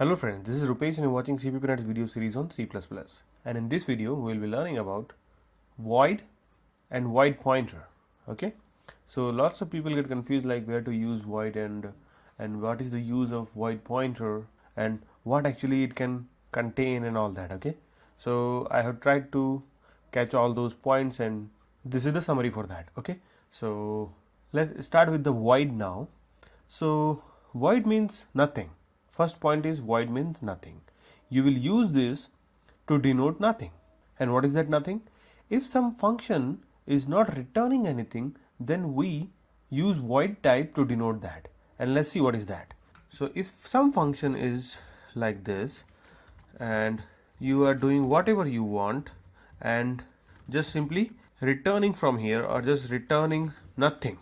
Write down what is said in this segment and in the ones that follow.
Hello friends, this is Rupesh and you're watching CppNuts video series on C++. And in this video, we'll be learning about void and void pointer. Okay, so lots of people get confused like where to use void and what is the use of void pointer and what actually it can contain and all that. Okay, so I have tried to catch all those points and this is the summary for that. Okay, so let's start with the void now. So void means nothing. First point is void means nothing. You will use this to denote nothing. And what is that nothing? If some function is not returning anything, then we use void type to denote that. And let's see what is that. So if some function is like this and you are doing whatever you want and just simply returning from here or just returning nothing.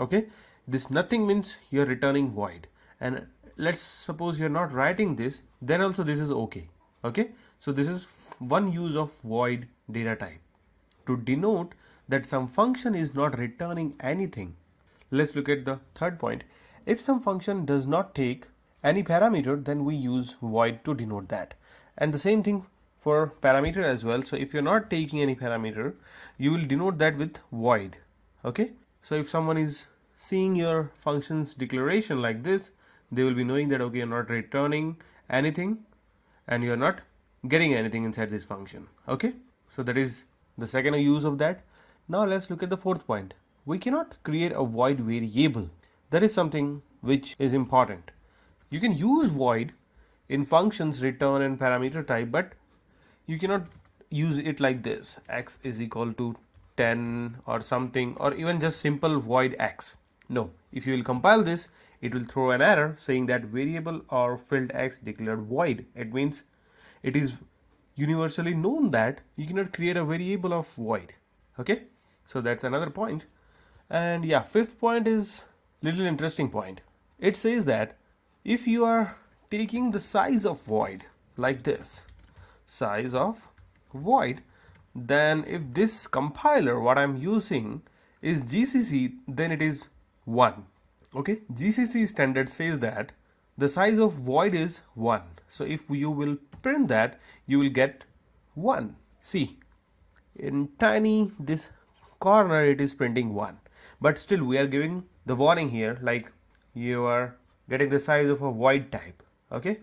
Okay, this nothing means you're returning void. And let's suppose you're not writing this, then also this is okay. Okay, so this is one use of void data type, to denote that some function is not returning anything. Let's look at the third point. If some function does not take any parameter, then we use void to denote that. And the same thing for parameter as well. So if you're not taking any parameter, you will denote that with void. Okay, so if someone is seeing your function's declaration like this, they will be knowing that okay, you're not returning anything and you're not getting anything inside this function. Okay, so that is the second use of that. Now let's look at the fourth point. We cannot create a void variable. That is something which is important. You can use void in functions, return and parameter type, but you cannot use it like this, x is equal to 10 or something, or even just simple void x. No, if you will compile this, it will throw an error saying that variable or field x declared void. It means it is universally known that you cannot create a variable of void. Okay, so that's another point. And yeah, fifth point is little interesting point. It says that if you are taking the size of void like this, size of void, then if this compiler what I'm using is GCC, then it is 1. Okay, GCC standard says that the size of void is 1. So if you will print that, you will get 1. See, in tiny this corner it is printing 1. But still we are giving the warning here like you are getting the size of a void type. Okay,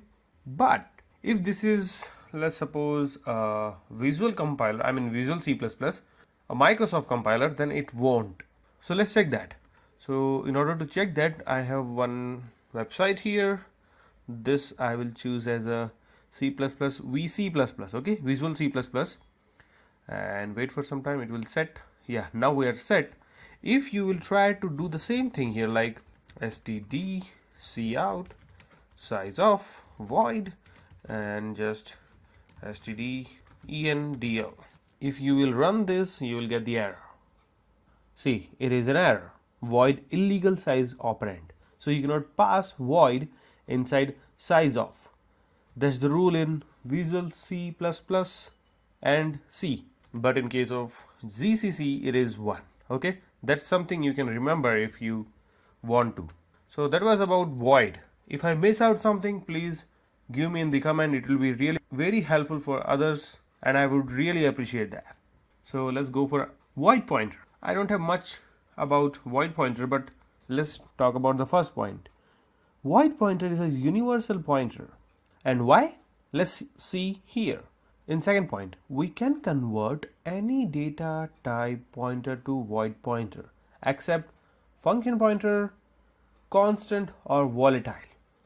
but if this is, let's suppose a Visual compiler, I mean Visual C++, a Microsoft compiler, then it won't. So let's check that. So in order to check that, I have one website here. This I will choose as a C++ VC++, okay, Visual C++, and wait for some time, it will set. Yeah, now we are set. If you will try to do the same thing here like std cout size of void and just std endl, if you will run this, you will get the error. See, it is an error. Void illegal size operand. So you cannot pass void inside size of. That's the rule in Visual C++ and C. But in case of GCC, it is 1. Okay, that's something you can remember if you want to. So that was about void. If I miss out something, please give me in the comment. It will be really very helpful for others and I would really appreciate that. So let's go for void pointer. I don't have much about void pointer, but let's talk about the first point. Void pointer is a universal pointer. And why? Let's see here. In second point, we can convert any data type pointer to void pointer except function pointer, constant or volatile.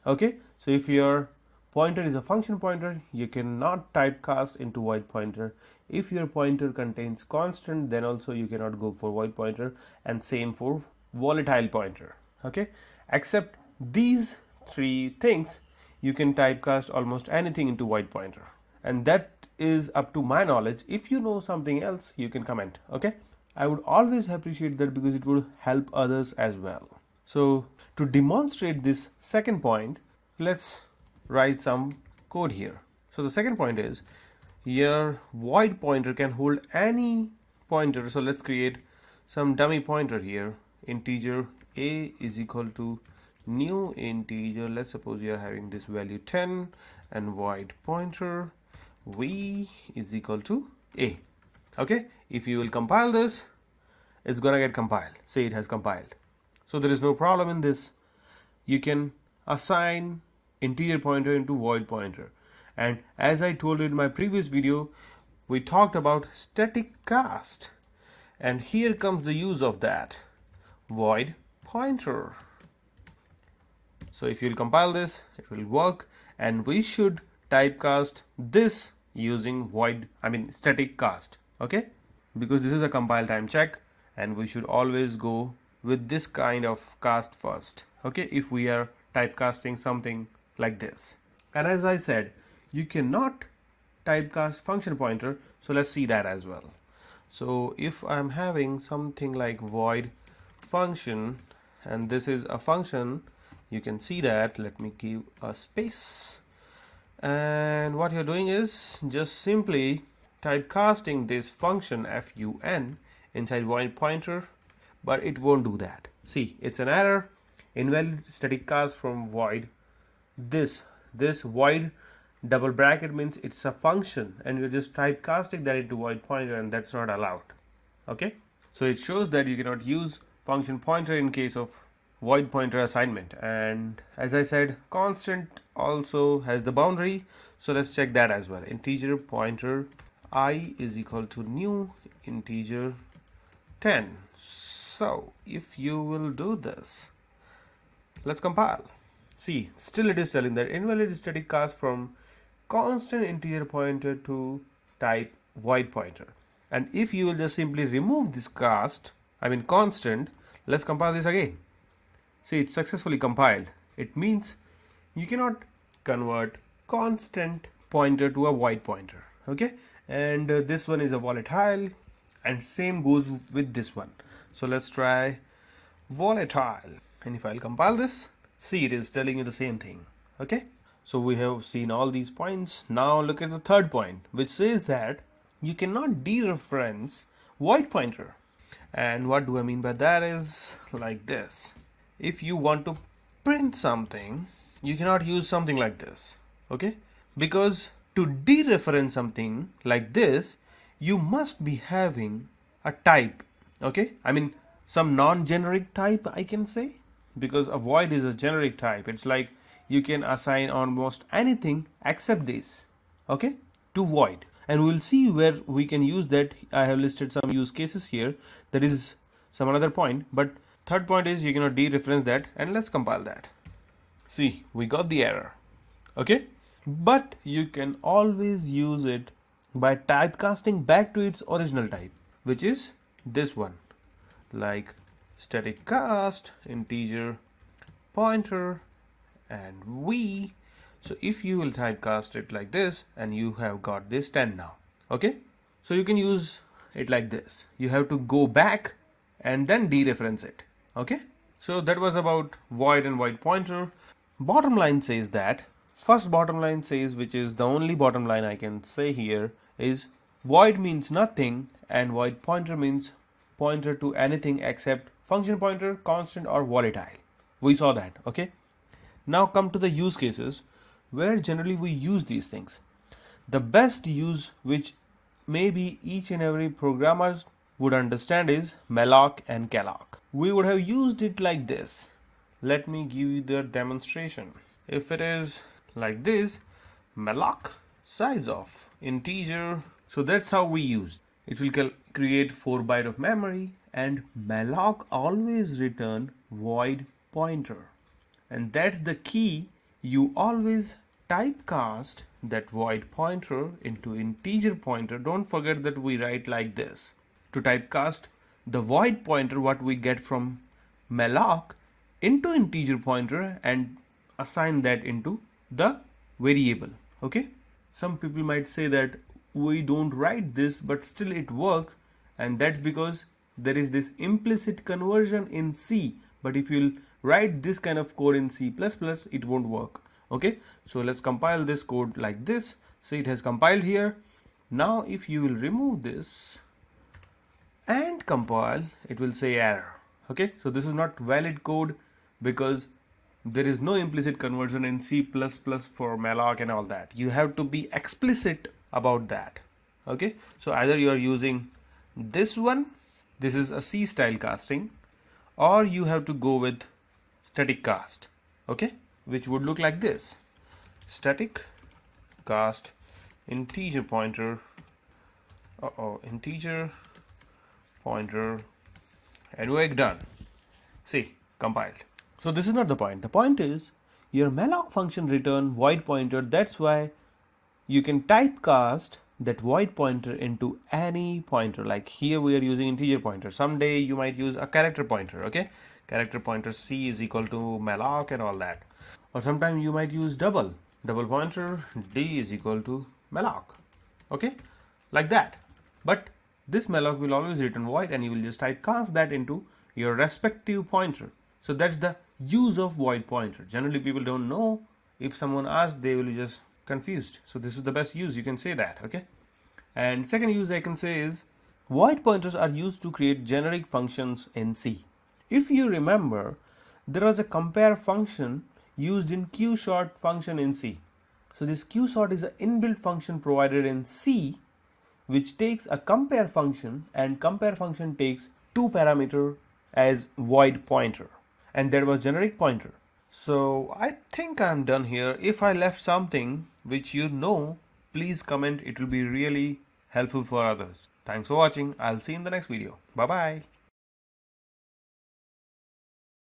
Okay, so if your pointer is a function pointer, you cannot typecast into void pointer. If your pointer contains constant, then also you cannot go for void pointer, and same for volatile pointer. Okay, except these three things, you can typecast almost anything into void pointer. And that is up to my knowledge. If you know something else, you can comment. Okay, I would always appreciate that because it will help others as well. So to demonstrate this second point, let's write some code here. So the second point is, your void pointer can hold any pointer. So let's create some dummy pointer here. Integer a is equal to new integer. Let's suppose you're having this value 10 and void pointer v is equal to a. Okay, if you will compile this, it's gonna get compiled. Say it has compiled, so there is no problem in this. You can assign integer pointer into void pointer, and as I told you in my previous video, we talked about static cast, and here comes the use of that void pointer. So if you'll compile this, it will work, and we should typecast this using static cast, okay, because this is a compile time check, and we should always go with this kind of cast first, okay, if we are typecasting something like this. And as I said, you cannot typecast function pointer, so let's see that as well. So if I'm having something like void function, and this is a function, you can see that. Let me give a space, and what you're doing is just simply typecasting this function fun inside void pointer, but it won't do that. See, it's an error, invalid static cast from void. This void double bracket means it's a function, and you're just typecasting that into void pointer, and that's not allowed. Okay, so it shows that you cannot use function pointer in case of void pointer assignment. And as I said, constant also has the boundary, so let's check that as well. Integer pointer I is equal to new integer 10. So if you will do this, let's compile. See, still it is telling that invalid static cast from constant integer pointer to type void pointer. And if you will just simply remove this constant, let's compile this again. See, it's successfully compiled. It means you cannot convert constant pointer to a void pointer, okay, and this one is a volatile, and same goes with this one. So let's try volatile, and if I'll compile this, see, it is telling you the same thing. Okay, so we have seen all these points. Now look at the third point, which says that you cannot dereference void pointer. And what do I mean by that is like this. If you want to print something, you cannot use something like this, okay, because to dereference something like this, you must be having a type, okay, some non-generic type, I can say, because a void is a generic type. It's like you can assign almost anything except this, okay, to void. And we'll see where we can use that. I have listed some use cases here. That is some another point, but third point is you cannot dereference that. And let's compile that. See, we got the error, okay, but you can always use it by typecasting back to its original type, which is this one, like static cast integer pointer and v. So if you will typecast it like this, and you have got this 10 now, okay, so you can use it like this. You have to go back and then dereference it, okay. So that was about void and void pointer. Bottom line says that, first bottom line says, which is the only bottom line I can say here, is void means nothing, and void pointer means pointer to anything except function pointer, constant, or volatile. We saw that, okay. Now come to the use cases where generally we use these things. The best use, which maybe each and every programmer would understand, is malloc and calloc. We would have used it like this. Let me give you the demonstration. If it is like this, malloc size of integer, so that's how we used it. Will create 4 bytes of memory, and malloc always return void pointer, and that's the key. You always typecast that void pointer into integer pointer. Don't forget that we write like this. To typecast the void pointer, what we get from malloc, into integer pointer and assign that into the variable, okay. Some people might say that we don't write this, but still it works, and that's because there is this implicit conversion in C. But if you'll write this kind of code in C++, it won't work, okay. So let's compile this code like this. See, it has compiled here. Now if you will remove this and compile, it will say error, okay. So this is not valid code, because There is no implicit conversion in C++ for malloc and all that. You have to be explicit about that. Okay, so either you are using this one, this is a C style casting, or you have to go with static cast, okay, which would look like this: static cast integer pointer and we're done. See, compiled. So this is not the point. The point is your malloc function return void pointer. That's why you can typecast that void pointer into any pointer. Like here we are using integer pointer. Someday you might use a character pointer, okay, character pointer C is equal to malloc and all that. Or sometimes you might use double pointer D is equal to malloc, okay, like that. But this malloc will always return void, and you will just typecast that into your respective pointer. So that's the use of void pointer. Generally people don't know. If someone asks, they will be just confused. So this is the best use, you can say that, okay. And second use I can say is void pointers are used to create generic functions in C. If you remember, there was a compare function used in qsort function in C. So this qsort is an inbuilt function provided in C, which takes a compare function, and compare function takes two parameter as void pointer, and there was generic pointer. So I think I'm done here. If I left something which you know, please comment. It will be really helpful for others. Thanks for watching. I'll see you in the next video. Bye bye.